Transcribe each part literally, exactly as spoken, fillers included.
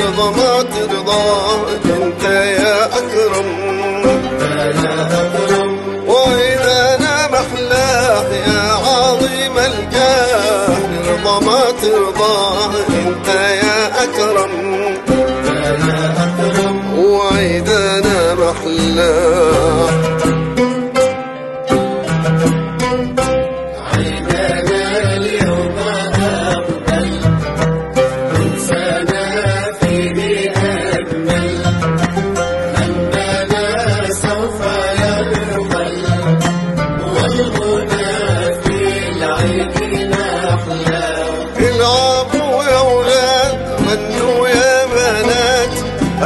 ترضى ما ترضاك انت يا اكرم انت يا اكرم. واذا انا محلاه يا عظيم الجاه ترضى ما ترضاه انت يا اكرم انت يا اكرم. واذا انا محلاه العبوا يا ولاد غنوا يا بنات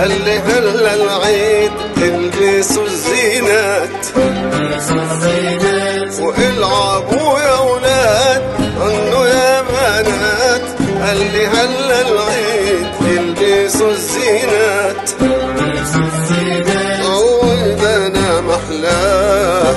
اللي هل العيد البسوا الزينات والعبوا يا ولاد غنوا يا بنات اللي هل العيد البسوا الزينات. وإذا أنا محلاه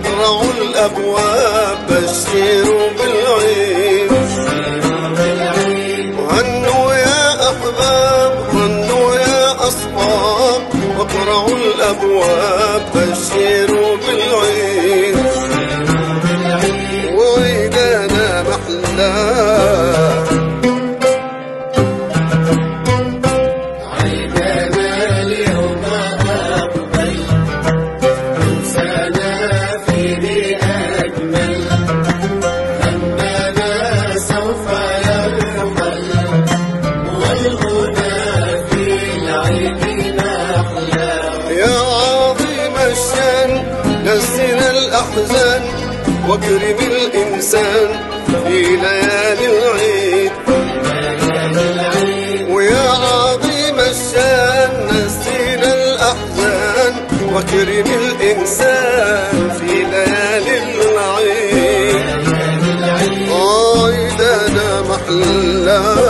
اقرعوا الابواب بشروا بالعيد وهنوا يا احباب وهنوا يا اصحاب واقرعوا الابواب بشروا بالعيد. واذا انا محلاه الأحزان واكرم الإنسان في ليالي العيد ويا عظيم الشان نسينا الأحزان واكرم الإنسان في ليالي العيد. عيدنا محلاه